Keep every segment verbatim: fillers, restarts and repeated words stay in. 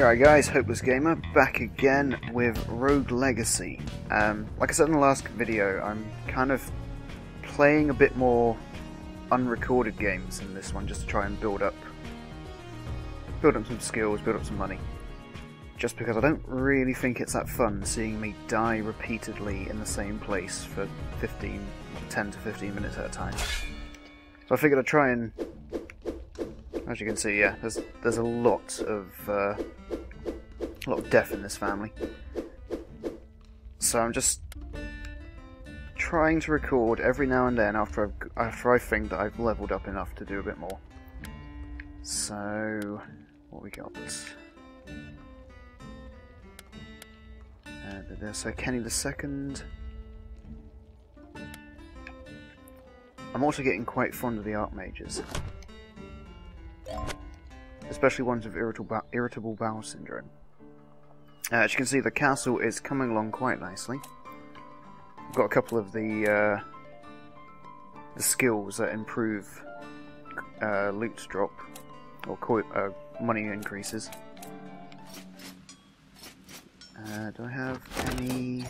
Alright guys, Hopeless Gamer, back again with Rogue Legacy. Um, like I said in the last video, I'm kind of playing a bit more unrecorded games in this one just to try and build up build up some skills, build up some money. Just because I don't really think it's that fun seeing me die repeatedly in the same place for fifteen, ten to fifteen minutes at a time. So I figured I'd try and... As you can see, yeah, there's there's a lot of uh, a lot of death in this family. So I'm just trying to record every now and then after I've, after I think that I've leveled up enough to do a bit more. So what we got? Uh, so Kenny the Second. I'm also getting quite fond of the Archmages. Especially ones with irritable, irritable bowel syndrome. Uh, as you can see, the castle is coming along quite nicely. I've got a couple of the, uh, the skills that improve uh, loot drop, or co uh, money increases. Uh, do I have any...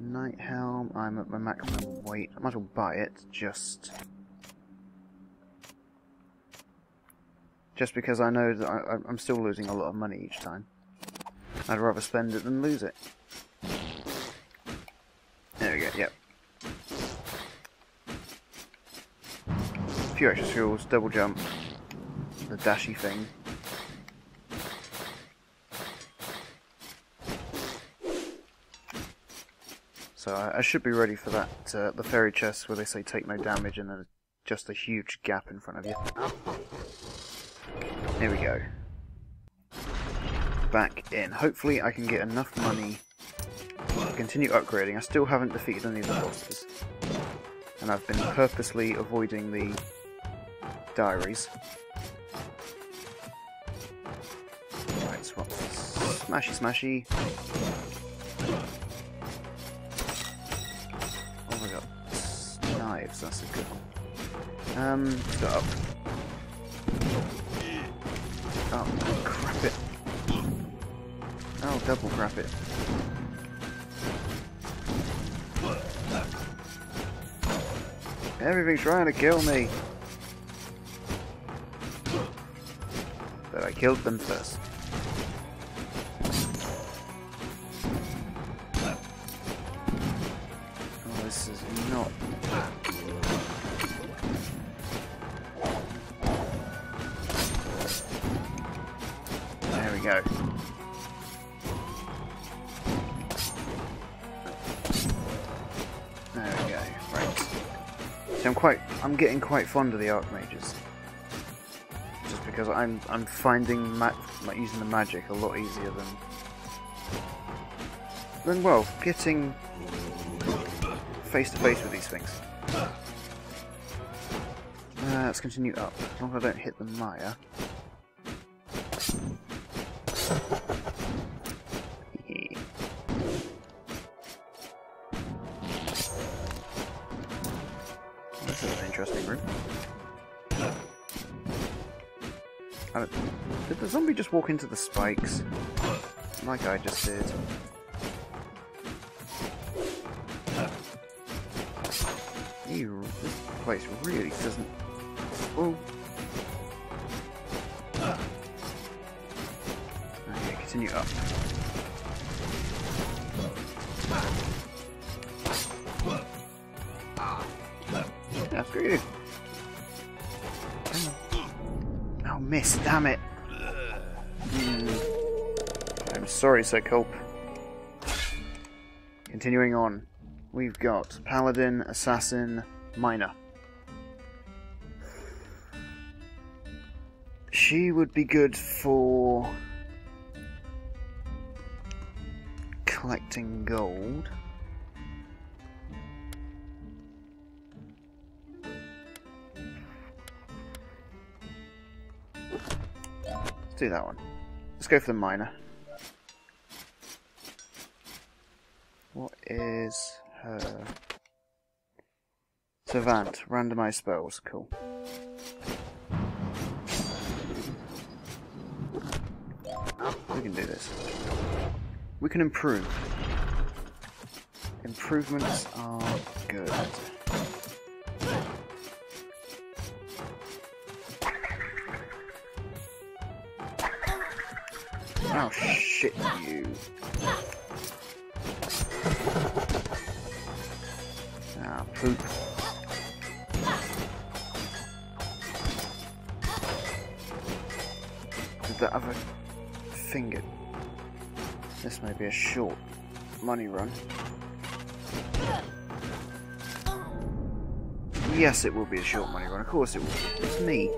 Nighthelm, I'm at my maximum weight. I might as well buy it, just... Just because I know that I, I'm still losing a lot of money each time. I'd rather spend it than lose it. There we go, yep. A few extra skills, double jump, the dashy thing. So I should be ready for that, uh, the fairy chest where they say take no damage and there's just a huge gap in front of you. Here we go. Back in. Hopefully I can get enough money to continue upgrading. I still haven't defeated any of the bosses. And I've been purposely avoiding the diaries. Right, swap this. Smashy, smashy. That's a good one. Um, up. Oh, crap it. Oh, double crap it. Everything's trying to kill me. But I killed them first. Oh, this is not... Go. There we go. Right. See, I'm quite. I'm getting quite fond of the Archmages, just because I'm. I'm finding ma like using the magic a lot easier than. Than well, getting face to face with these things. Uh, let's continue up. As long as I don't hit the mire. This is an interesting room. Uh, did the zombie just walk into the spikes? Like I just did. Ew, this place really doesn't... Oh. Okay, continue up. Yeah, screw you. Oh, miss, damn it. Mm. I'm sorry, Sir Culp. Continuing on, we've got Paladin, Assassin, Miner. She would be good for collecting gold. Do that one. Let's go for the miner. What is her Savant, randomize spells, cool. We can do this. We can improve. Improvements are good. Oh shit, you. Ah, poop. Did the other finger. This may be a short money run. Yes, it will be a short money run. Of course it will. It's me.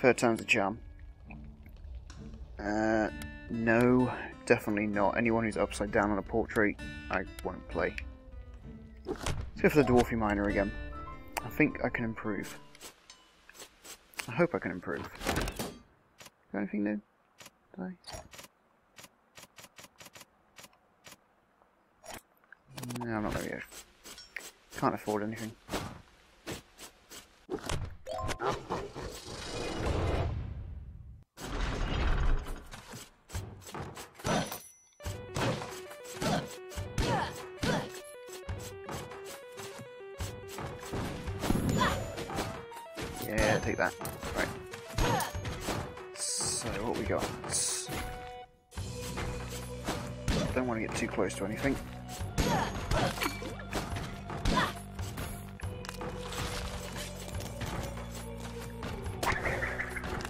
Third time's the charm. Uh, no, definitely not. Anyone who's upside down on a portrait, I won't play. Let's go for the Dwarfy Miner again. I think I can improve. I hope I can improve. Got anything new? Did I? No, I'm not going to go. Can't afford anything. Yeah, take that. Right. So, what we got? Don't want to get too close to anything.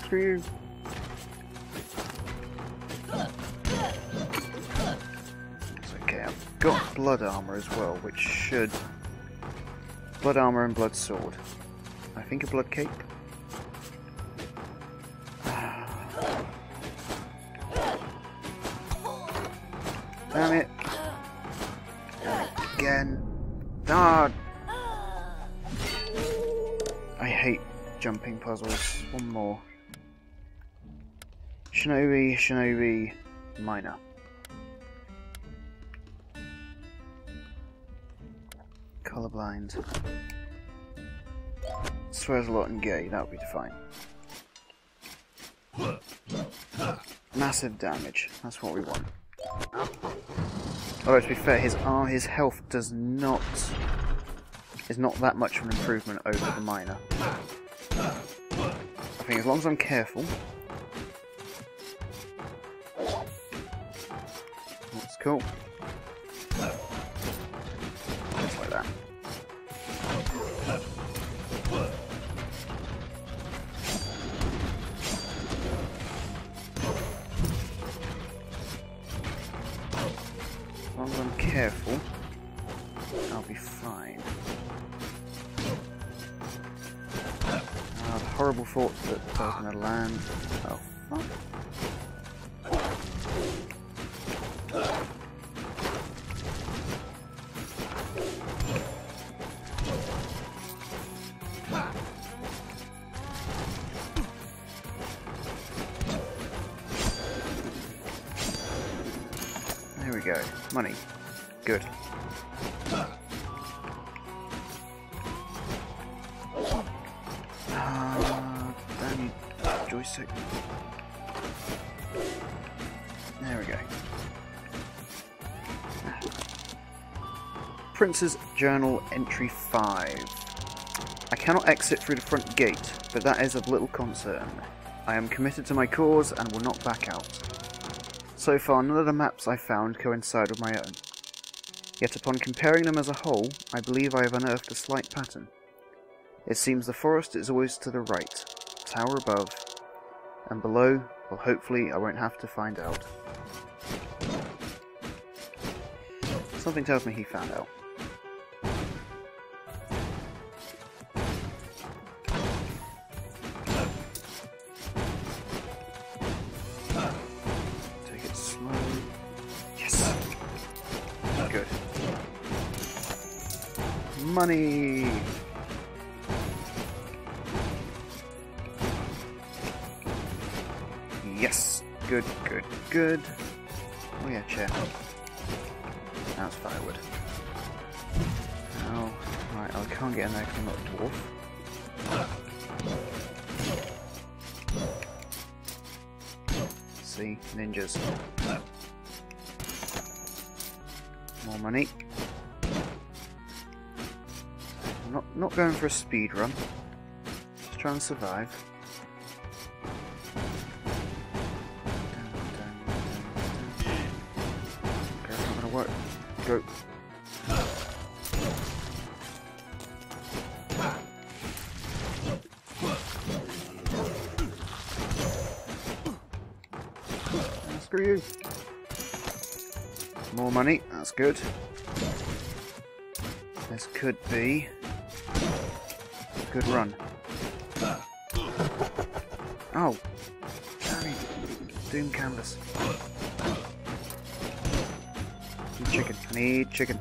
Screw you. It's okay, I've got blood armor as well, which should... Blood armor and blood sword. I think a blood cape. Damn it. Again. Ah! I hate jumping puzzles. One more. Shinobi, Shinobi, Miner. Colorblind. Swears a lot and gay, that would be defined. Massive damage, that's what we want. Although to be fair, his arm, his health does not... is not that much of an improvement over the Miner. I think as long as I'm careful... That's cool. Just like that. As long as I'm careful, I'll be fine. Uh, the horrible thought that I was going to land. Oh, fuck. Go. Money. Good. Ah, damn you, joystick. There we go. Princes Journal Entry five. I cannot exit through the front gate, but that is of little concern. I am committed to my cause and will not back out. So far, none of the maps I found coincide with my own. Yet upon comparing them as a whole, I believe I have unearthed a slight pattern. It seems the forest is always to the right, tower above, and below, well hopefully I won't have to find out. Something tells me he found out. Money! Yes! Good, good, good. Oh yeah, chair. That's firewood. Oh. can't get in there because I'm not a dwarf. See, ninjas. More money. I'm not, not going for a speed run. Just trying to survive. Okay, that's not gonna work. Go. You. More money, that's good. This could be a good run. Oh! Damn it. Doom canvas. Need chicken, I need chicken.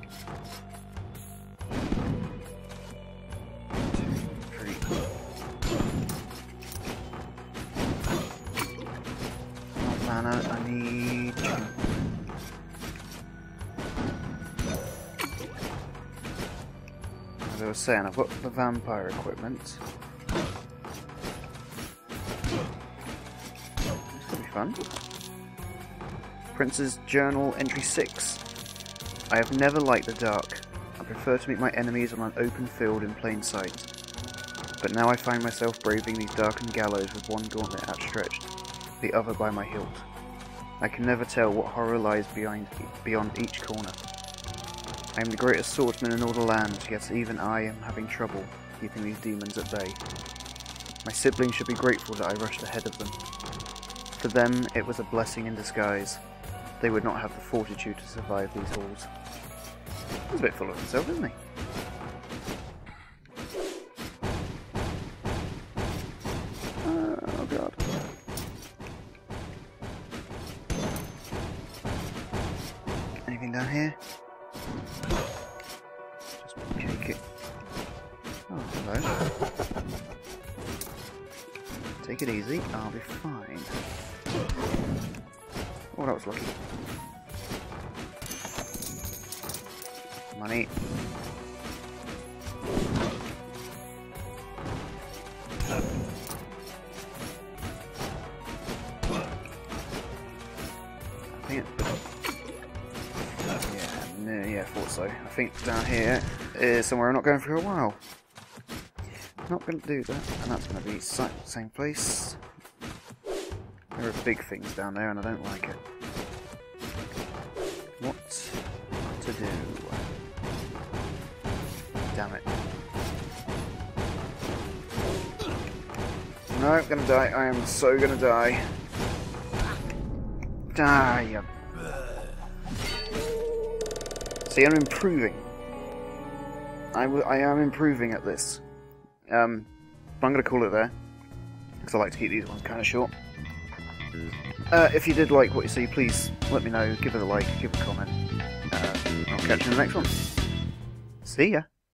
Saying I've got the vampire equipment. This could be fun. Princes Journal entry six. I have never liked the dark. I prefer to meet my enemies on an open field in plain sight. But now I find myself braving these darkened gallows with one gauntlet outstretched, the other by my hilt. I can never tell what horror lies behind beyond each corner. I am the greatest swordsman in all the land, yet even I am having trouble keeping these demons at bay. My siblings should be grateful that I rushed ahead of them. For them, it was a blessing in disguise. They would not have the fortitude to survive these halls. He's a bit full of himself, isn't he? Oh god. Anything down here? Take it easy, I'll be fine. Oh, that was lucky. Money. I think it... Yeah, no, yeah, I thought so. I think down here is somewhere I'm not going for a while. Not going to do that, and that's going to be the same place. There are big things down there, and I don't like it. What to do? Damn it. No, I'm going to die. I am so going to die. Die! See, I'm improving. I, w I am improving at this. Um, but I'm going to call it there, because I like to keep these ones kind of short. Uh, if you did like what you see, please let me know, give it a like, give it a comment. Uh, I'll catch you in the next one. See ya!